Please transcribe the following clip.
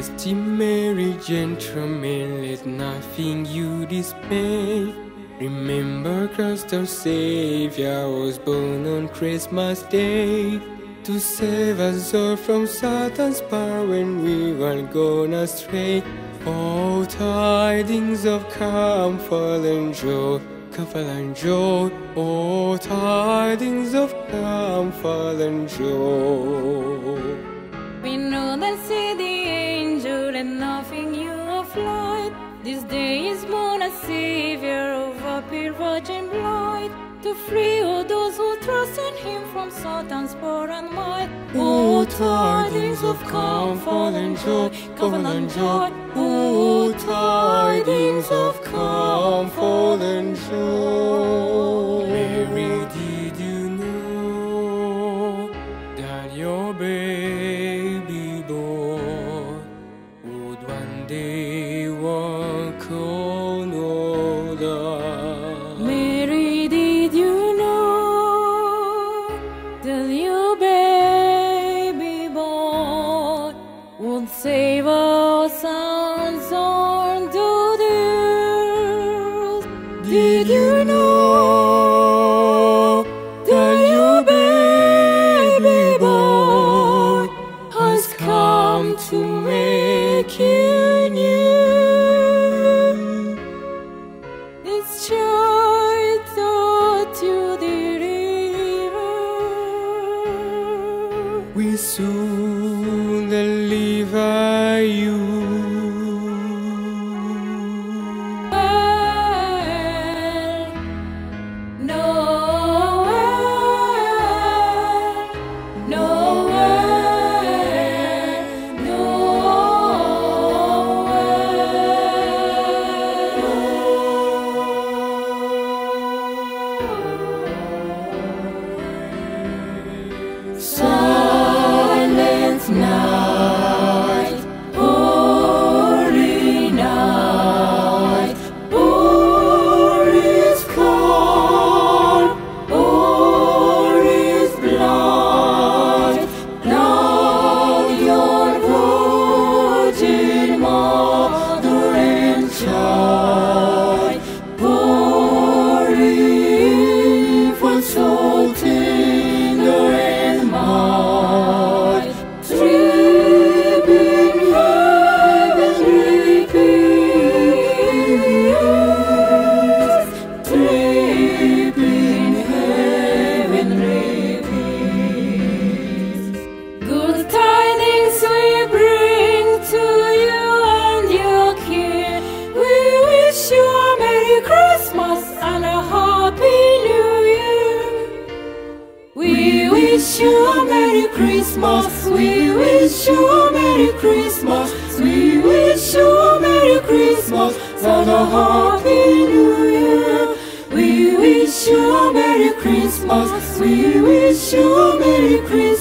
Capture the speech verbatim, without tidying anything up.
Majesty Mary, gentlemen, let nothing you dismay. Remember Christ our Savior was born on Christmas Day to save us all from Satan's power when we were gone astray. Oh, tidings of comfort and joy, comfort and joy. Oh, tidings of comfort and joy. We know that see the angel and nothing you of light. This day is born a Savior of a pure virgin bride, to free all those who trust in Him from Satan's power and might. Oh, tidings of comfort and joy, comfort and joy. Oh, tidings of comfort and joy. Mary, did you know that your baby boy would one day walk on water? Mary, did you know that your baby boy would save us? Did you know that your baby boy has come to make you new? This child taught you the river will soon deliver you. Silent night, holy night, all is calm, all is blind. Now your virgin mother and child, poor infant soul tender and mild. We wish you a Merry Christmas, we wish you a Merry Christmas, we wish you a Merry Christmas and a Happy New Year. We wish you a Merry Christmas, we wish you a Merry Christmas.